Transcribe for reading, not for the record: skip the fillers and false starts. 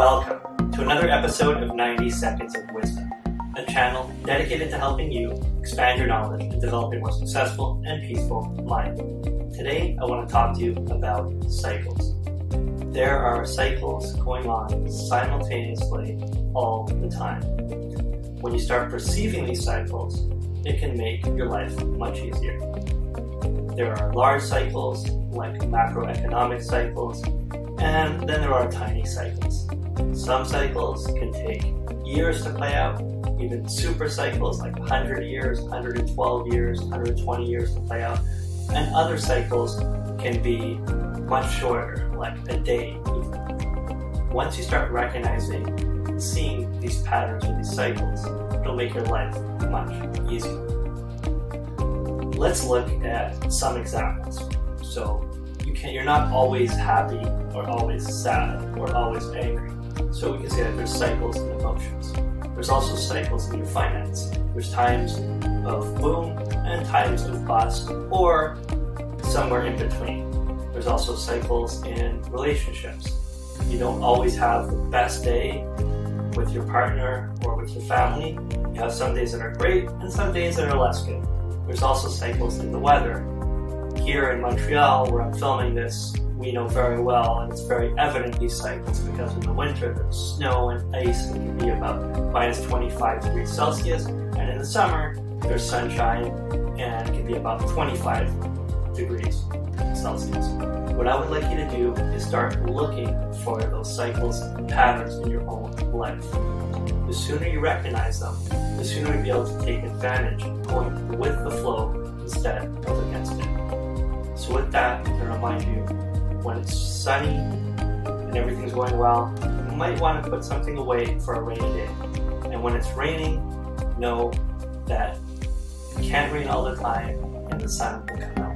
Welcome to another episode of 90 Seconds of Wisdom, a channel dedicated to helping you expand your knowledge and develop a more successful and peaceful life. Today, I want to talk to you about cycles. There are cycles going on simultaneously all the time. When you start perceiving these cycles, it can make your life much easier. There are large cycles, like macroeconomic cycles, and then there are tiny cycles. Some cycles can take years to play out, even super cycles like 100 years, 112 years, 120 years to play out, and other cycles can be much shorter, like a day even. Once you start recognizing and seeing these patterns with these cycles, it'll make your life much easier. Let's look at some examples. So you're not always happy or always sad or always angry. So we can say that there's cycles in emotions. There's also cycles in your finance. There's times of boom and times of bust, or somewhere in between. There's also cycles in relationships. You don't always have the best day with your partner or with your family. You have some days that are great and some days that are less good. There's also cycles in the weather. Here in Montreal, where I'm filming this, we know very well, and it's very evident these cycles, because in the winter there's snow and ice and it can be about minus 25 degrees Celsius, and in the summer there's sunshine and it can be about 25 degrees Celsius. What I would like you to do is start looking for those cycles and patterns in your own life. The sooner you recognize them, the sooner you'll be able to take advantage of going with the flow instead of against it. So with that, I'm going to remind you, when it's sunny and everything's going well, you might want to put something away for a rainy day. And when it's raining, know that it can't rain all the time and the sun will come out.